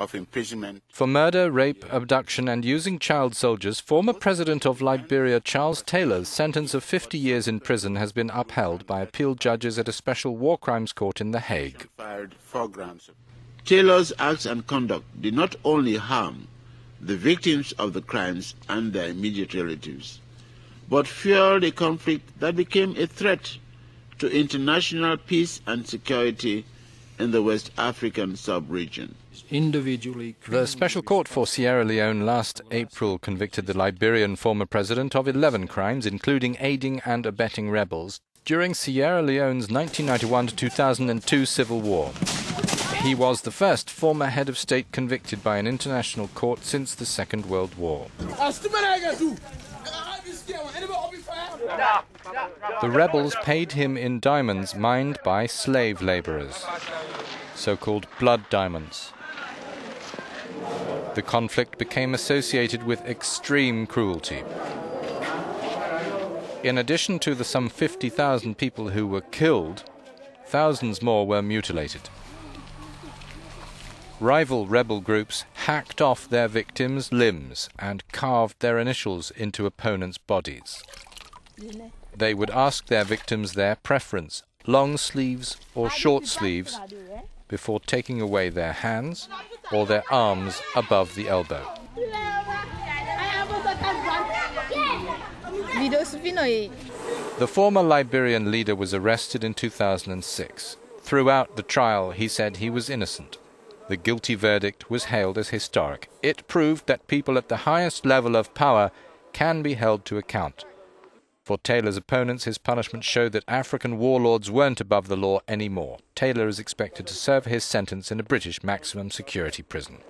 of imprisonment. For murder, rape, abduction and using child soldiers, former President of Liberia Charles Taylor's sentence of 50 years in prison has been upheld by appeal judges at a special war crimes court in The Hague. Taylor's acts and conduct did not only harm the victims of the crimes and their immediate relatives, but fueled a conflict that became a threat to international peace and security in the West African sub-region. The Special Court for Sierra Leone last April convicted the Liberian former president of 11 crimes, including aiding and abetting rebels, during Sierra Leone's 1991 to 2002 civil war. He was the first former head of state convicted by an international court since the Second World War. The rebels paid him in diamonds mined by slave laborers, so-called blood diamonds. The conflict became associated with extreme cruelty. In addition to the some 50,000 people who were killed, thousands more were mutilated. Rival rebel groups hacked off their victims' limbs and carved their initials into opponents' bodies. They would ask their victims their preference, long sleeves or short sleeves, before taking away their hands or their arms above the elbow. The former Liberian leader was arrested in 2006. Throughout the trial, he said he was innocent. The guilty verdict was hailed as historic. It proved that people at the highest level of power can be held to account. For Taylor's opponents, his punishment showed that African warlords weren't above the law anymore. Taylor is expected to serve his sentence in a British maximum security prison.